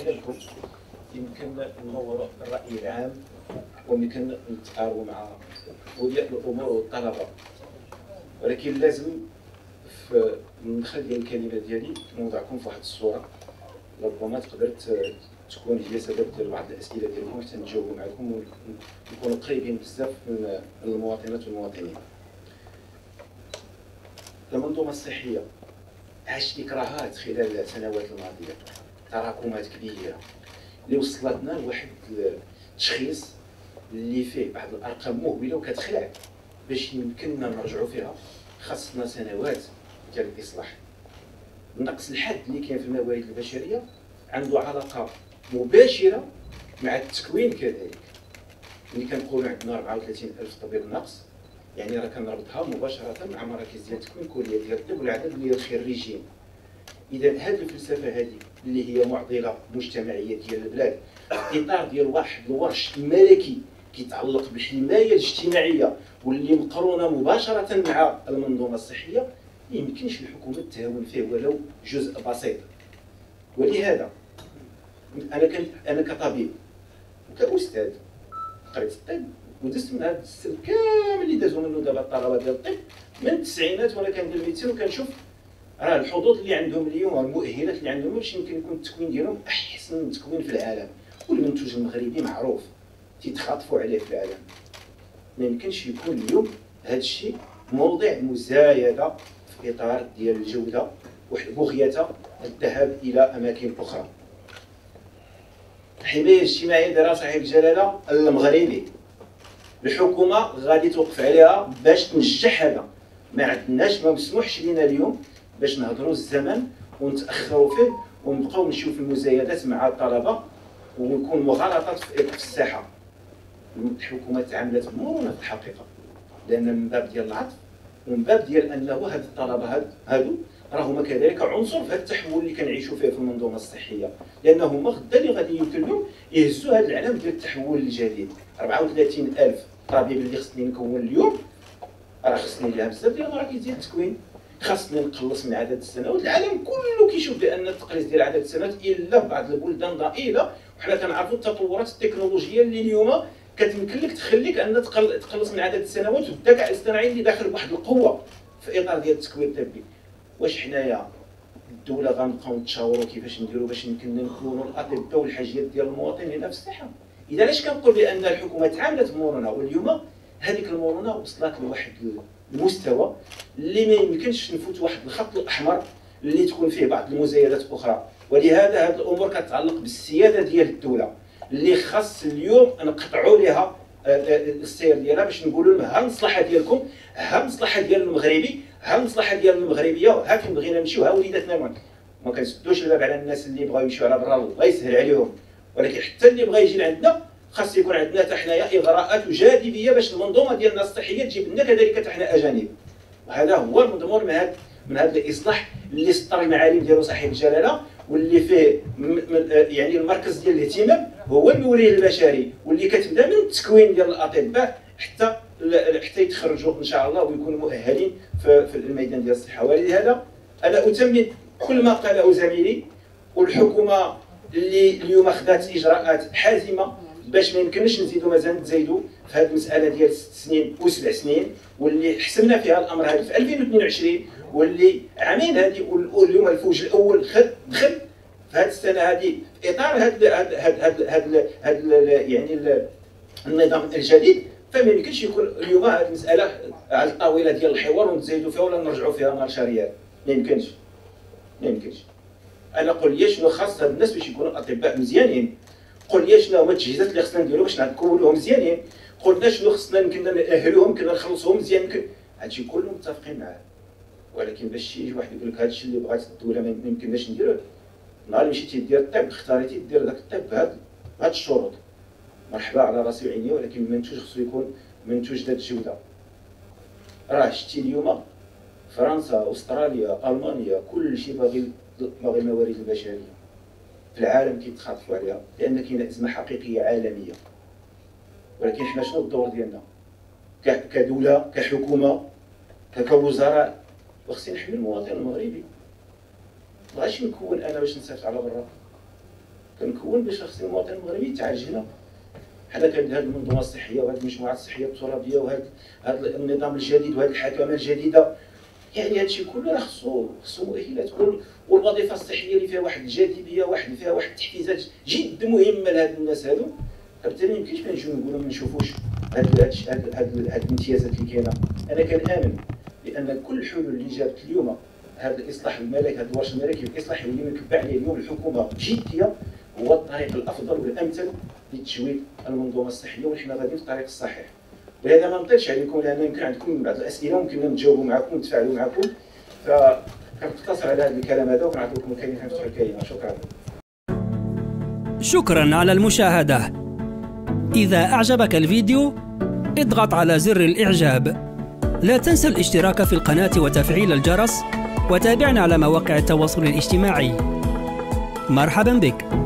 لكم يمكن ننوروا الراي العام ويمكن نتعاونوا مع اولياء الامور والطلبه، ولكن لازم نخلي الكلمه ديالي نوضعكم في واحد الصوره ربما تقدر تكون هي سبب ديال بعض الاسئله ديالكم حتى نجاوبوا معكم ونكونوا قريبين بزاف من المواطنات والمواطنين. المنظومه الصحيه عاشت إكراهات خلال السنوات الماضية، تراكمات كبيرة اللي وصلتنا لواحد التشخيص اللي فيه بعض الأرقام مهولة وكتخلع. باش يمكننا نرجعوا فيها خاصنا سنوات ديال الإصلاح. النقص الحاد اللي كاين في الموارد البشرية عنده علاقة مباشرة مع التكوين كذلك. ملي كنقولوا عندنا 34,000 طبيب ناقص، يعني راه كنربطها مباشره مع مراكز ديال التكوين كليه ديال الطب والعدد ديال الخريجين. اذا هذه الفلسفه هذه اللي هي معضله مجتمعيه ديال البلاد في اطار ديال واحد الورش ملكي كيتعلق بالحمايه الاجتماعيه واللي مقرونه مباشره مع المنظومه الصحيه، ما يمكنش الحكومه التهاون فيه ولو جزء بسيط. ولهذا انا كطبيب وكاستاذ قريت الطب ودزت من هذا السلك كامل اللي دازو منو دابا الطلبه ديال الطب من التسعينات وانا كندير الميديسين وكنشوف راه الحظوظ اللي عندهم اليوم المؤهلات اللي عندهم باش يمكن يكون التكوين ديالهم احسن من التكوين في العالم. والمنتوج المغربي معروف تيتخاطفوا عليه في العالم. ما يمكنش يكون اليوم هذا الشيء موضع مزايده في اطار ديال الجوده وبغيه الذهاب الى اماكن اخرى. الحمايه الاجتماعيه دارها صاحب الجلاله المغربي، الحكومه غادي توقف عليها باش تنجح هذا. ما عندناش، ما مسموحش لينا اليوم باش نهضروا الزمن ونتاخروا فيه ونبقاو نشوف المزايدات مع الطلبه ونكون مغالطات في الساحه. الحكومه تعاملت مرونه في الحقيقه، لان من باب ديال العطف ومن باب ديال انه هاد الطلبه هادو راهما كذلك عنصر في هاد التحول اللي كنعيشوا فيه في المنظومه الصحيه، لان هما غدا اللي غادي يمكن لهم يهزوا هاد العلم ديال التحول الجديد. 34,000 طبيب اللي خصني نكون اليوم راه خصني لها بزاف ديال المراكز ديال التكوين، خصني نقلص من عدد السنوات. العالم كله كيشوف بان التقليص ديال عدد السنوات الا بعض البلدان ضئيله، وحنا كنعرفوا التطورات التكنولوجيه اللي اليوم كتمكن لك تخليك ان تقلص من عدد السنوات والذكاء الاصطناعي اللي داخل بواحد القوه في اطار ديال التكوين الطبي. واش حنايا الدوله غنبقاو نتشاوروا كيفاش نديروا باش يمكننا نكونوا الاطباء والحاجيات ديال المواطن هنا في الصحه؟ اذا علاش كنقول بان الحكومه تعاملت مرونه؟ واليوم هذيك المرونه وصلت لواحد المستوى اللي ما يمكنش نفوت واحد الخط الاحمر اللي تكون فيه بعض المزايدات اخرى. ولهذا هذه الامور كتتعلق بالسياده ديال الدوله اللي خاص اليوم نقطعوا لها السير ديالها باش نقولوا لهم ها المصلحه ديالكم، ها المصلحه ديال المغربي، ها المصلحه ديال المغربيه، ها فين بغينا نمشيو، ها وليداتنا. ما كنسدوش الباب على الناس اللي بغاو يمشيو على برا، الله يسهل عليهم، ولكن حتى اللي بغى يجي لعندنا خاص يكون عندنا حتى حنايا اغراءات وجاذبيه باش المنظومه ديالنا الصحيه تجيب لنا كذلك حتى حنا اجانب. وهذا هو المضمون من هذا الاصلاح اللي سطر المعالم ديالو صاحب الجلاله، واللي فيه يعني المركز ديال الاهتمام هو المورد البشري، واللي كتبدا من التكوين ديال الاطباء حتى يتخرجوا ان شاء الله ويكونوا مؤهلين في الميدان ديال الصحه. ولهذا انا اتمم كل ما قاله زميلي. والحكومه اللي اليوم خدات اجراءات حازمه باش ما يمكنش نزيدوا مازال نزيدوا في هذه المساله ديال 6 سنين و7 سنين واللي حسمنا فيها الامر هذا في 2022 واللي عامين هذه واليوم الفوج الاول دخل في هذه السنه هذه في اطار هذا يعني النظام الجديد. فما يمكنش يكون اليوم هذه المساله على الطاوله ديال الحوار ونزيدوا فيها ولا نرجعوا فيها مارشا ريال. ما يمكنش. انا قول لي شنو خاص هاد الناس باش يكونوا اطباء مزيانين، قول لي شنو هما التجهيزات اللي خصنا نديرو باش نكونوهم مزيانين، قول لنا شنو خصنا يمكننا ناهلوهم يمكننا نخلصوهم مزيان يمكن. هادشي كله متفقين معاه، ولكن باش يجي واحد يقول لك هادشي اللي بغات الدوله ما يمكنناش نديروه. نهار اللي مشيتي دير الطب اختاريتي دير داك الطب بهاد الشروط، مرحبا على راسي وعيني، ولكن المنتوج خصو يكون منتوج ذات الجوده. راه شتي اليوم فرنسا، استراليا، المانيا، كلشي باغي الموارد البشريه في العالم كيتخاطفوا عليها لان كاينه ازمه حقيقيه عالميه. ولكن حنا شنو الدور ديالنا كدوله كحكومه كوزراء؟ خصني نحمي المواطن المغربي. ماغاديش نكون انا باش نسافر على برا، كنكون بشخصيه المواطن المغربي تعجله. حنا كندير هذه المنظومه الصحيه وهذه المجموعات الصحيه الترابيه وهذا النظام الجديد وهذه الحكامه الجديده، يعني هادشي كله راه خصو مؤهلات. والوظيفه الصحيه اللي فيها واحد الجاذبيه واحد التحفيزات جد مهمه لهاد الناس هادو، فبالتالي ما يمكنش نجيو نقولوا ما نشوفوش هاد الامتيازات اللي كاينه. انا كنامن بان كل الحلول اللي جابت اليوم هذا الاصلاح الملكي، هذا الورش الملكي والاصلاح اللي مكبع عليه اليوم الحكومه جديه، هو الطريق الافضل والامثل لتجويد المنظومه الصحيه، وحنا غاديين في الطريق الصحيح. ولهذا ما نطيلش عليكم، لان يمكن عندكم بعض الاسئله ممكن نتجاوبوا معكم ونتفاعلوا معكم، فكنقتصر على هذا الكلام هذا وكنعطي لكم الكلمه نفتحوا الكلمه. شكرا. شكرا على المشاهده. اذا اعجبك الفيديو اضغط على زر الاعجاب، لا تنسى الاشتراك في القناه وتفعيل الجرس، وتابعنا على مواقع التواصل الاجتماعي. مرحبا بك.